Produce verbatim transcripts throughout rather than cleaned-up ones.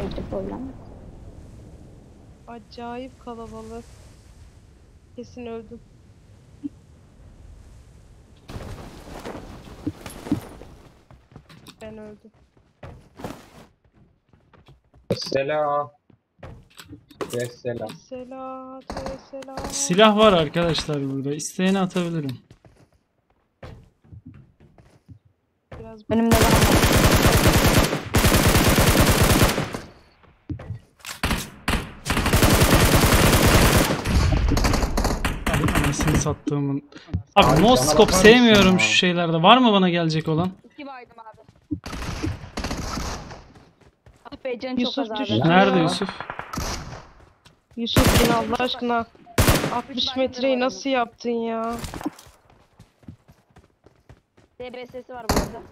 diyebilir problem. Acayip kalabalık. Kesin öldüm. Ben öldüm. Selam. Selam. Selam. Selam. Silah var arkadaşlar burada. İsteyeni atabilirim. Biraz benimle Anasını sattığımın. Abi, abi no scope sevmiyorum şu şeylerde. Var mı bana gelecek olan? İki baydım abi. Beycan Yusuf çok düştü. Nerede Yusuf? Yusuf bin Allah aşkına. altmış metreyi nasıl yaptın ya? D B S'si var burada.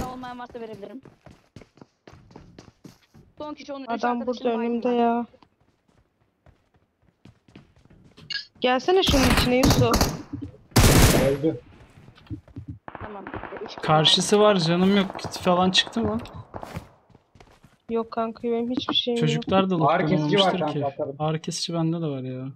Ne olmayan varsa verebilirim. Son kişi onun. Adam burada önümde ya. Gelsene şunun içine Yusuf. Öldü. Tamam. Karşısı var, canım yok falan çıktı mı? Yok kanka, benim hiçbir şeyim yok. Çocuklar da lootlanmıştır ki. Ağır kesici bende de var ya.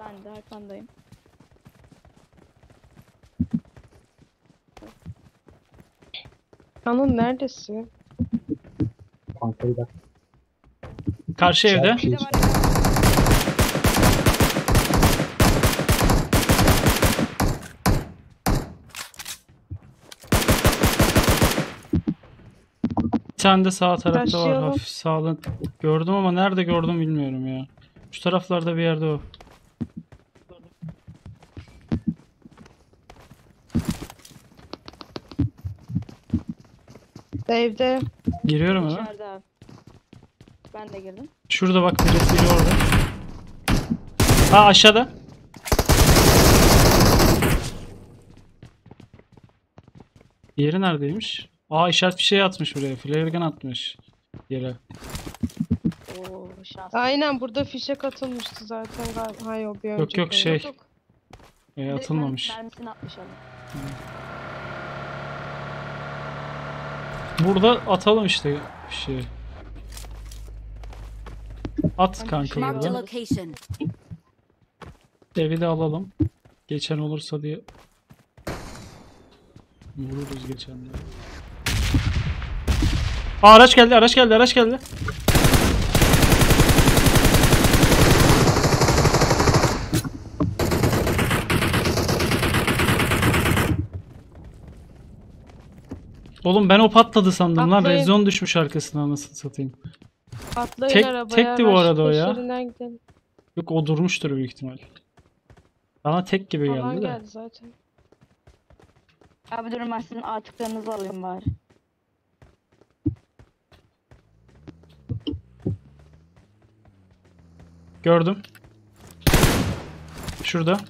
Ben de arkandayım. Kanun neredesin? Kankayla. Karşı evde. Bir tane de sağ tarafta Başlayalım. Var, hafif sağda gördüm ama nerede gördüm bilmiyorum ya. Şu taraflarda bir yerde o. Evde. Giriyorum abi. Ben de girdim. Şurada bak, birisi biri orada. Ha, aşağıda. Yeri neredeymiş? Aa, işaret bir şey atmış buraya. Flaregun atmış yere. Oo, aynen burada fişek atılmıştı zaten. Hayır, o bir yok yok şey. Yok. E, atılmamış. Burada atalım işte şey. At kanka burada. Evi de alalım. Geçen olursa diye. Vururuz geçenleri. Aa, araç geldi, araç geldi, araç geldi. Oğlum ben o patladı sandım. Atlayın lan, rezon düşmüş arkasına, anasını satayım. Atlayın Tek, arabaya. Tekti bu arada o ya. Yok, o durmuştur büyük ihtimal. Bana tek gibi geldi, geldi de. Geldi zaten. Abi durun, ben sizin artıklarınızı alayım bari. Gördüm. Şurada.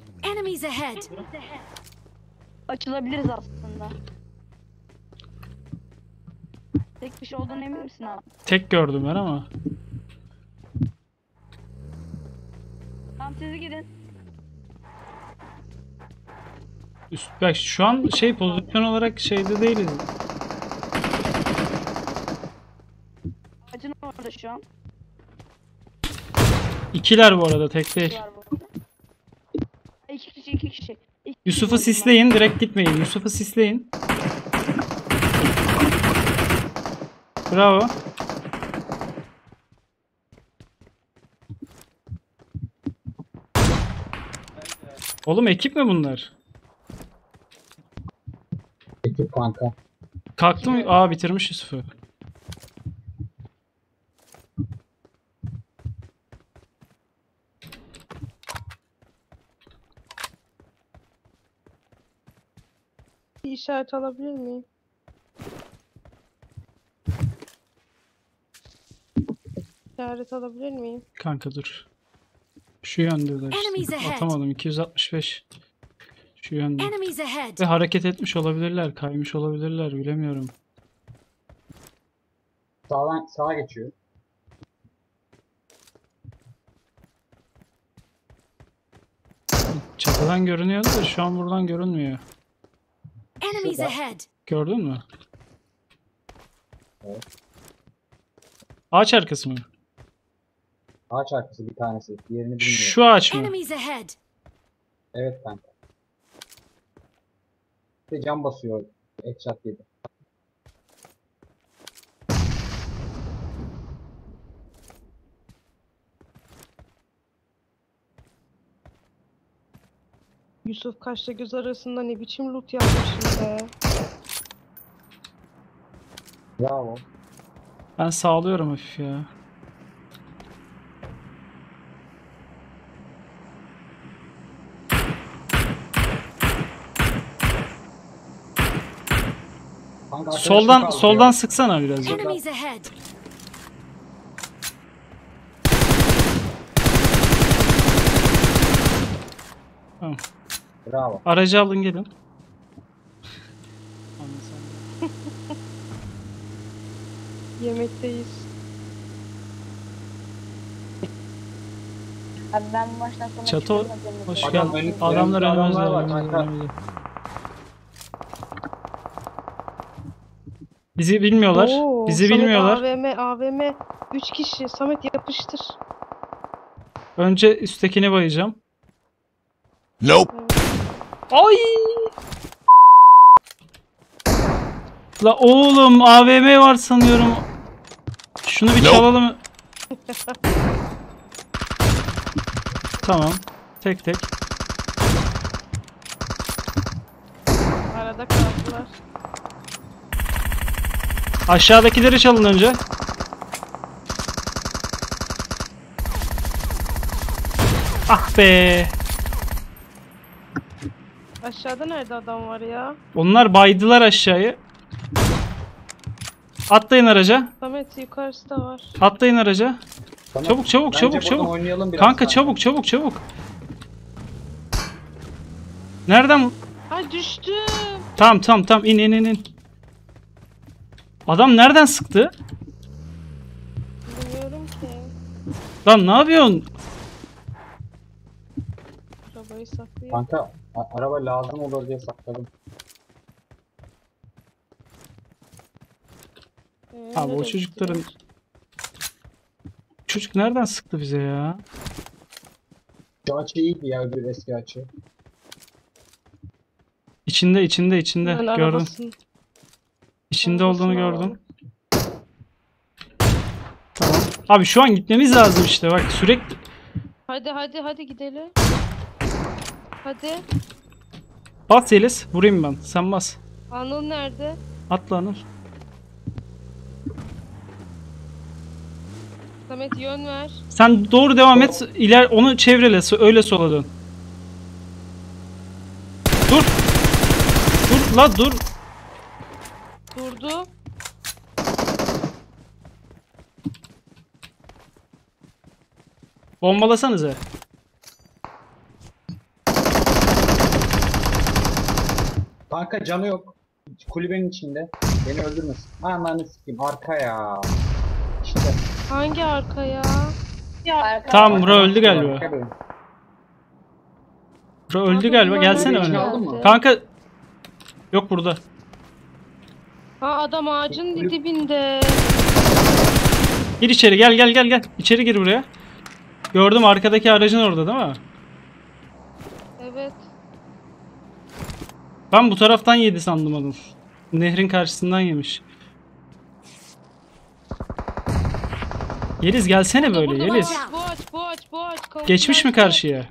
Açılabiliriz aslında. Tek bir şey olduğunu emin misin abi? Tek gördüm ben ama. Tamam, siz gidin. Üst, bak şu an şey pozisyon olarak şeyde değiliz. Acın orada şu an. İkiler bu arada, tek değil. İki kişi, iki kişi. Yusuf'u sisleyin, direkt gitmeyin. Yusuf'u sisleyin. Bravo. Oğlum ekip mi bunlar? Ekip kanka. Kalktı mı? Aa, bitirmiş Yusuf'u. İşaret alabilir miyim? İşaret alabilir miyim? Kanka dur. Şu yönde de işte. Atamadım. iki yüz altmış beş. Şu yönde. Ve hareket etmiş olabilirler. Kaymış olabilirler. Bilemiyorum. Sağdan, sağa geçiyor. Çatıdan görünüyordu da şu an buradan görünmüyor. Enemies ahead. Gördün mü? Evet. Ağaç arkası mı? Ağaç arkası bir tanesi. Diğerini bilmiyorum. Şu ağaç mı? Evet kanka. İşte cam basıyor. Headshot yedi. Yusuf kaçta göz arasında ne biçim loot yapmışsın be. Bravo. Ben sağlıyorum hafif ya. Kanka, soldan soldan ya. Sıksana biraz. Tamam. Bravo. Aracı alın gelin. Yemekteyiz. Abi ben baştan sona Çato, hoş geldin. Adamlar önümüzde. Bizi bilmiyorlar. Oo, Bizi Samet bilmiyorlar. A V M, A V M. Üç kişi. Samet yapıştır. Önce üsttekini bayacağım. Nope. Ay! La oğlum A V M var sanıyorum. Şunu bir çalalım. Tamam. Tek tek. Arada kaldılar. Aşağıdakileri çalın önce. Ah be. Aşağıda nerede adam var ya? Onlar baydılar aşağıyı. Atlayın araca. Samet yukarısı da var. Atlayın araca. Tamam. Çabuk çabuk çabuk çabuk. Kanka çabuk çabuk çabuk. Nereden? Ay düştüm. Tamam tamam tamam in in in in. Adam nereden sıktı? Bilmiyorum ki. Lan ne yapıyorsun? Arabayı saklayayım. Kanka araba lazım olur diye sakladım. Ee, Abi o çocukların... Gidiyor? Çocuk nereden sıktı bize ya? Şu açı iyiydi ya, bir eski açı. İçinde içinde içinde ben gördüm. Arabasın. İçinde arabasın olduğunu araba. Gördüm. Tamam. Abi şu an gitmemiz lazım işte bak sürekli. Hadi hadi hadi gidelim. Hadi. Bas Yeliz. Vurayım ben. Sen bas. Anıl nerede? Atla Anıl. Samet yön ver. Sen doğru devam et. İler onu çevrele. Öyle sola dön. Dur. Dur la dur. Durdu. Bombalasanıza. Kanka canı yok. Kulübenin içinde. Beni öldürmesin. Ananı sikeyim. Arka ya. İşte. Hangi arka ya? Ya tamam bura öldü galiba. Bura öldü galiba. Gelsene önüne. Kanka. Yok burada. Ha adam ağacın Kulüb... dibinde. Gir içeri gel gel gel gel. İçeri gir buraya. Gördüm arkadaki aracın orada değil mi? Evet. Ben bu taraftan yedi sandım adam. Nehrin karşısından yemiş. Yeliz gelsene burada, böyle burada, Yeliz. Bu aç, bu aç, bu aç, kalk, geçmiş mi karşıya?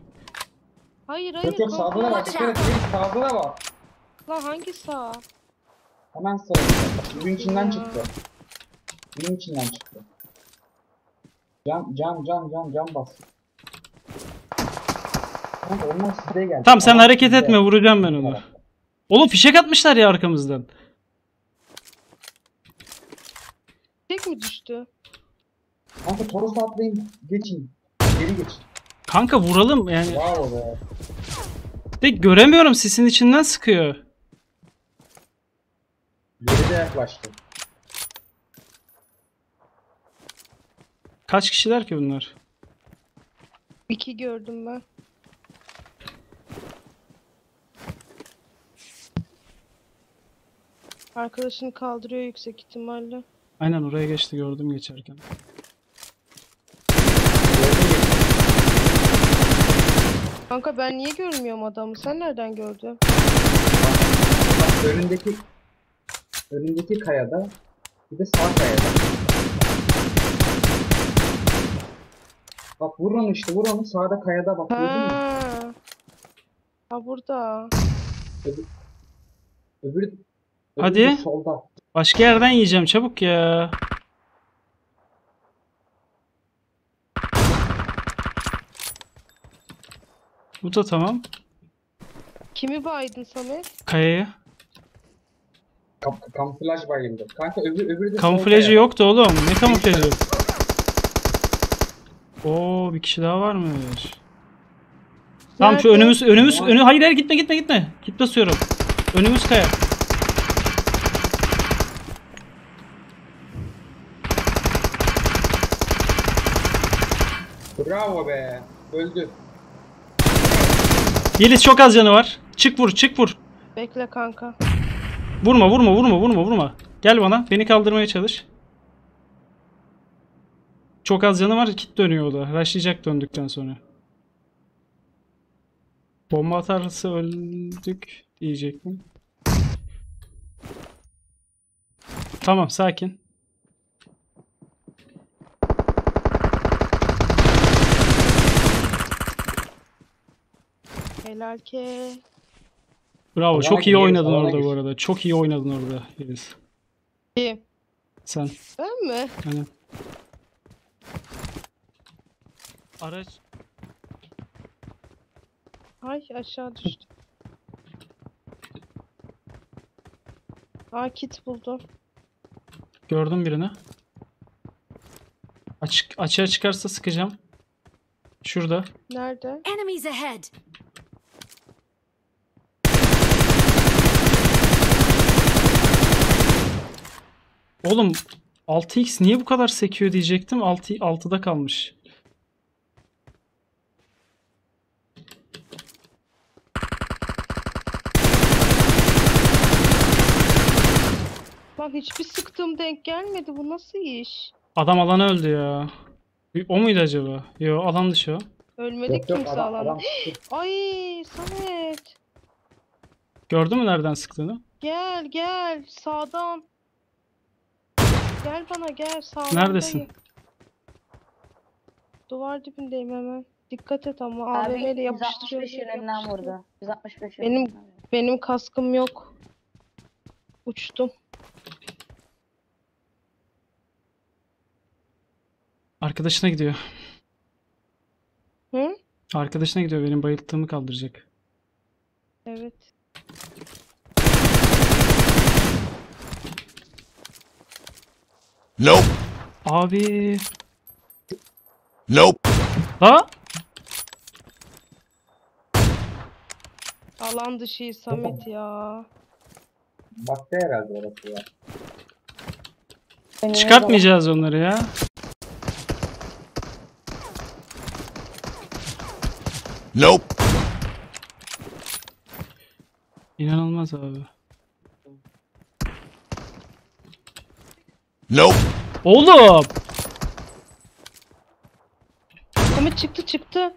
Hayır hayır. Yok yok sağına bak. Sağına bak. Lan hangi sağ? Hemen sağ. Bunun içinden çıktı. Bunun içinden çıktı. Cam cam cam cam cam bas. Tamam, tamam sen hareket etme de. Vuracağım ben onu. Evet. Oğlum fişek atmışlar ya arkamızdan. Fişek mi düştü? Kanka Toros'a atlayın geçin. Geri geçin. Kanka vuralım yani. Bravo be. De göremiyorum sisin içinden sıkıyor. Geri de yaklaştı. Kaç kişiler ki bunlar? İki gördüm ben. Arkadaşını kaldırıyor yüksek ihtimalle. Aynen oraya geçti, gördüm geçerken. Kanka ben niye görmüyorum adamı? Sen nereden gördün? Bak, önündeki önündeki kayada, bir de sağ kayada. Bak vurun işte, vurun sağda kayada bak. Ha. Ha burada. Öbür, öbür, öbür hadi. Solda. Başka yerden yiyeceğim çabuk ya. Bu da tamam. Kimi baydın Samet? Kayaya. Kamp kamuflaj bayındı. Kanka öbür öbürü de. Kamuflajı yoktu oğlum. Ne kamuflajı? Oo, bir kişi daha var mı? Tam şu önümüz önümüz önü hayır hayır gitme gitme gitme. Git basıyorum. Önümüz kaya. Bravo be. Öldü. Yeliz çok az canı var. Çık vur, çık vur. Bekle kanka. Vurma, vurma, vurma, vurma, vurma. Gel bana, beni kaldırmaya çalış. Çok az canı var, kit dönüyor o da. Rushlayacak döndükten sonra. Bomba atarsa öldük diyecektim. Tamam, sakin. Helal ki. Bravo, helal çok iyi oynadın orada gir. Bu arada. Çok iyi oynadın orada Yeliz. Kim? Sen. Ben mi? Aynen. Araç. Ay aşağı düştü. Aa, kit buldum. Gördüm birini. Açık açığa çıkarsa sıkacağım. Şurada. Nerede? Enemies ahead. Oğlum altı x niye bu kadar sekiyor diyecektim. altı altıda kalmış. Bak hiçbir sıktığım denk gelmedi. Bu nasıl iş? Adam alanı öldü ya. O muydu acaba? Yo, alan dışı o. Ölmedik kimse alanı. Ay Samet. Gördün mü nereden sıktığını? Gel gel sağdan. Gel bana gel sağdan. Neredesin? Dayı. Duvar dibindeyim hemen. Dikkat et ama A V M'yle yapıştırıyor. yüz altmış beş yönünden vurdu. yüz altmış beş benim yönünden. Benim kaskım yok. Uçtum. Arkadaşına gidiyor. Hı? Arkadaşına gidiyor, benim bayılttığımı kaldıracak. Evet. Nope. Abi. Nope. Ha? Alan dışı Samet ya. Baktı herhalde orası ya. Çıkartmayacağız onları ya. Nope. İnanılmaz abi. Nope. Oğlum. Samet çıktı çıktı.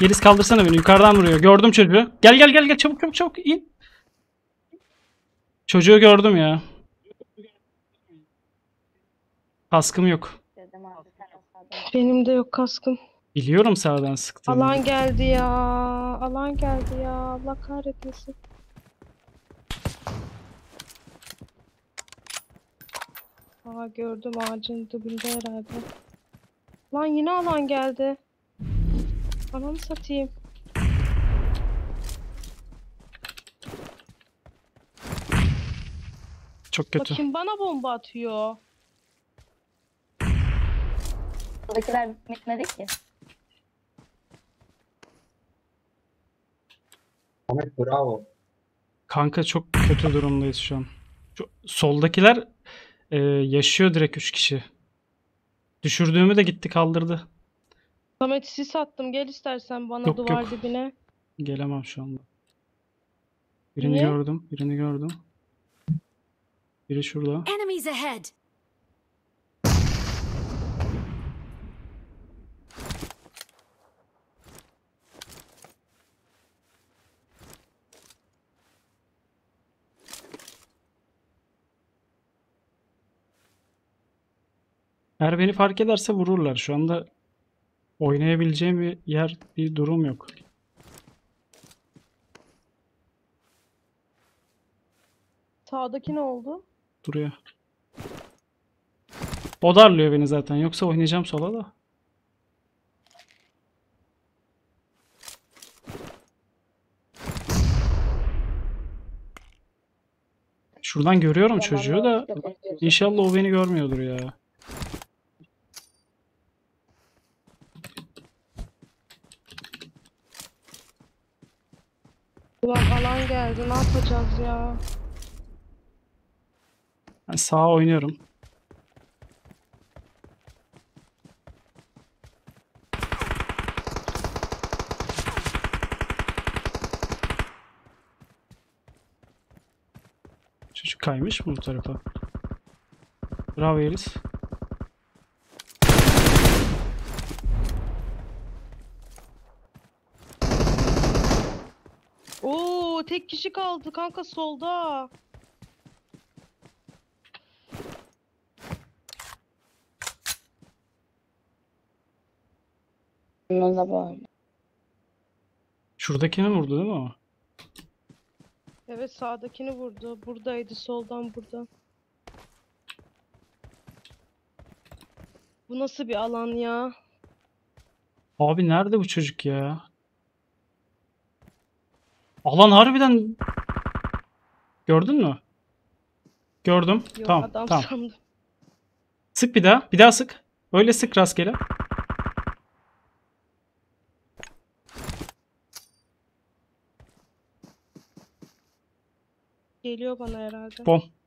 Yeliz kaldırsana beni, yukarıdan vuruyor. Gördüm çocuğu. Gel gel gel gel çabuk çabuk çabuk in. Çocuğu gördüm ya. Kaskım yok. Benim de yok kaskım. Biliyorum sağdan sıktığını. Alan geldi ya. Alan geldi ya. Allah kahretmesin. Aa, gördüm ağacın dibinde herhalde. Lan yine alan geldi. Ananı satayım. Çok kötü. Bakayım bana bomba atıyor. Buradakiler bitmedi ki. Ahmet bravo. Kanka çok kötü durumdayız şu an. Şu, soldakiler e, yaşıyor direkt üç kişi. Düşürdüğümü de gitti kaldırdı. Samet sis attım, gel istersen bana yok, duvar yok. Dibine. Gelemem şu anda. Birini Niye? gördüm. Birini gördüm. Biri şurada. Enemies ahead. Eğer beni fark ederse vururlar. Şu anda oynayabileceğim bir yer, bir durum yok. Sağdaki ne oldu? Duruyor. O darlıyor beni zaten. Yoksa oynayacağım sola da. Şuradan görüyorum çocuğu da. İnşallah o beni görmüyordur ya. Ulan alan geldi. Ne yapacağız ya? Ben sağa oynuyorum. Çocuk kaymış mı bu tarafa? Bravo Yeliz. Oo, tek kişi kaldı kanka solda. Şuradakini vurdu değil mi o? Evet, sağdakini vurdu. Buradaydı, soldan burada. Bu nasıl bir alan ya? Abi nerede bu çocuk ya? Alan harbiden... Gördün mü? Gördüm. Yok, tamam, tamam. Sandım. Sık bir daha, bir daha sık. Öyle sık rastgele. Geliyor bana herhalde. Bom.